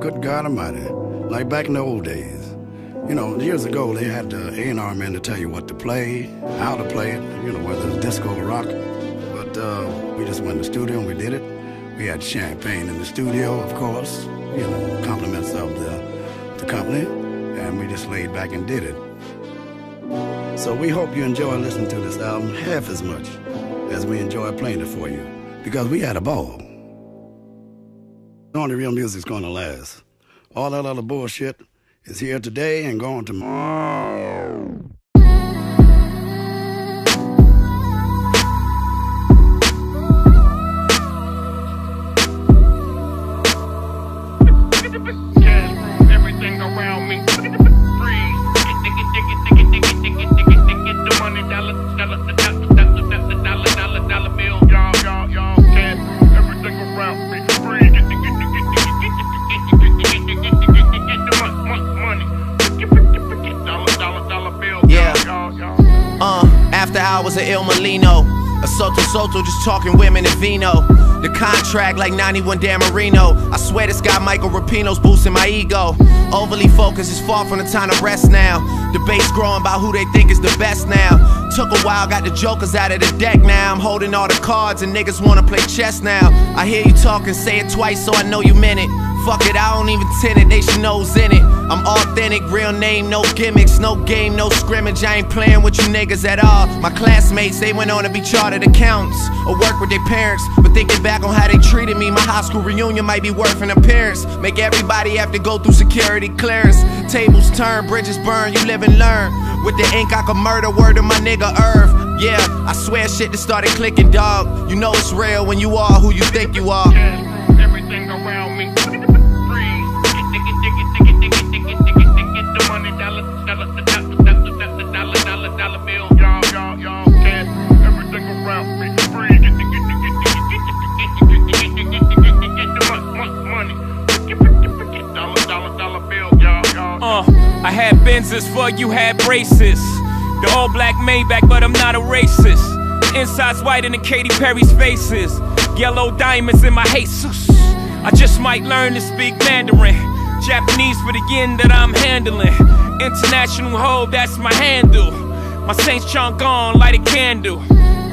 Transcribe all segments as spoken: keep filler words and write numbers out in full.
Good God Almighty. Like back in the old days. You know, years ago, they had the A and R men to tell you what to play, how to play it, you know, whether it's disco or rock. But uh, we just went in the studio and we did it. We had champagne in the studio, of course, you know, compliments of the, the company, and we just laid back and did it. So we hope you enjoy listening to this album half as much as we enjoy playing it for you, because we had a ball. Only real music's gonna last. All that other bullshit is here today and gone tomorrow. Everything around me. Freeze. Get the money, dollar, dollar, dollar, dollar, dollar, dollar, dollar bill. Y'all, y'all, y'all. Everything around me. Freeze. After hours of Il Molino A Soto Soto, just talking women and vino. The contract like ninety-one Dan Marino. I swear this guy Michael Rapino's boosting my ego. Overly focused, it's far from the time to rest now. Debates growing about who they think is the best now. Took a while, got the jokers out of the deck now. I'm holding all the cards and niggas wanna play chess now. I hear you talking, say it twice so I know you meant it. Fuck it, I don't even tend it, they should know's in it. I'm authentic, real name, no gimmicks, no game, no scrimmage. I ain't playing with you niggas at all. My classmates, they went on to be chartered accountants or work with their parents. But thinking back on how they treated me, my high school reunion might be worth an appearance. Make everybody have to go through security clearance. Tables turn, bridges burn, you live and learn. With the ink I can murder, word to my nigga Irv. Yeah, I swear shit just started clicking, dog. You know it's real when you are who you think you are. Yeah, everything around me. Uh, I had Benzes, for you had braces. The all black Maybach, but I'm not a racist. The inside's whiter than Katy Perry's faces. Yellow diamonds in my Jesus. I just might learn to speak Mandarin. Japanese for the yen that I'm handling. International ho, that's my handle. My Saint Chong gone, light a candle.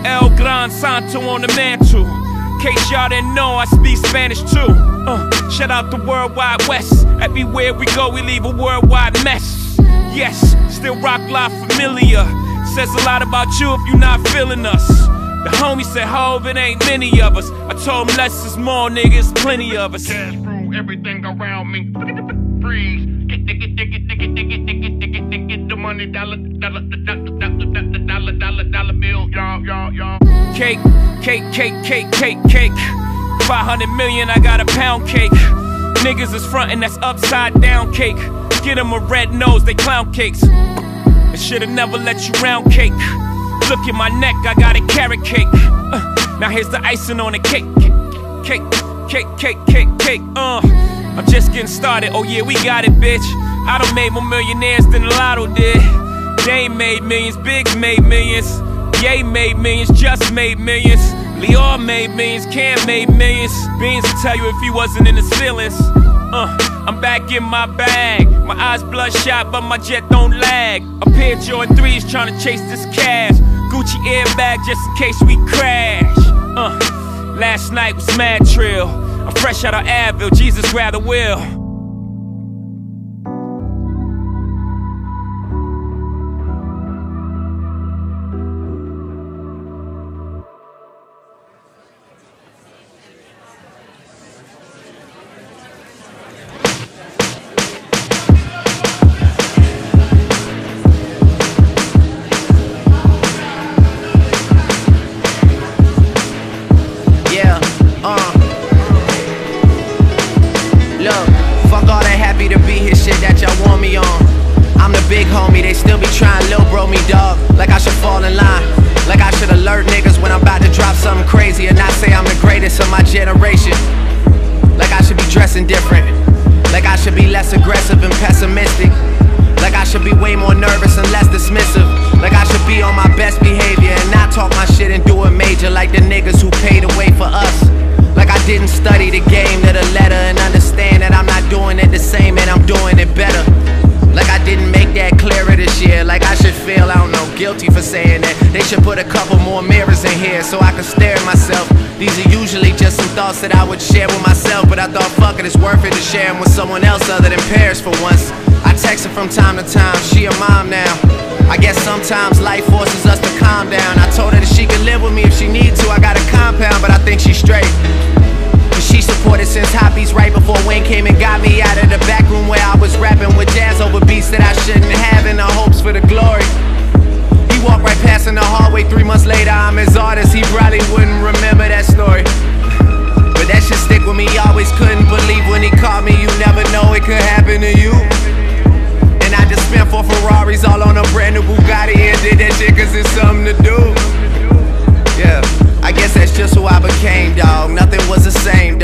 El Gran Santo on the mantle. In case y'all didn't know, I speak Spanish too. Uh, shout out the World Wide West. Everywhere we go, we leave a worldwide mess. Yes, still rock live familiar. Says a lot about you if you're not feeling us. The homies said, ho, it ain't many of us. I told them less is more, niggas, plenty of us. Everything around me. Freeze. Get, get, get, get, get, get, get, get, get, get, get the money, dollar, dollar, dollar, dollar, dollar, dollar, dollar bill, y'all, y'all, y'all. Cake, cake, cake, cake, cake, cake. five hundred million, I got a pound cake. Niggas is frontin', that's upside down cake. Get them a red nose, they clown cakes. I should've never let you round cake. Look at my neck, I got a carrot cake. Uh, now here's the icing on the cake. Cake, cake, cake, cake, cake, uh. I'm just getting started, oh yeah, we got it, bitch. I done made more millionaires than Lotto did. They made millions, Biggs made millions. Ye made millions, Just made millions. Leo made millions, Cam made millions. Beans will tell you if he wasn't in his feelings. Uh, I'm back in my bag. My eyes bloodshot, but my jet don't lag. A pair of Jordan threes trying to chase this cash. Gucci airbag just in case we crash. Uh, last night was mad trill. I'm fresh out of Advil, Jesus grab the wheel. Study the game to the letter and understand that I'm not doing it. should put a couple more mirrors in here so I can stare at myself. These are usually just some thoughts that I would share with myself, but I thought fuck it, it's worth it to share them with someone else other than Paris for once. I text her from time to time, she a mom now. I guess sometimes life forces us to calm down. I told her that she could live with me if she needed to. I got a compound, but I think she's straight. She supported since hobbies right before Wayne came and got me out of the back room where I was rapping with jazz over beats that I shouldn't have in the hopes for the glory. He walked right past in the hallway, three months later I'm his artist, he probably wouldn't remember that story. But that shit stick with me, always couldn't believe when he called me, you never know it could happen to you. And I just spent four Ferraris all on a brand new Bugatti and did that shit cause it's something to do. Yeah, I guess that's just who I became, dog. Nothing was the same.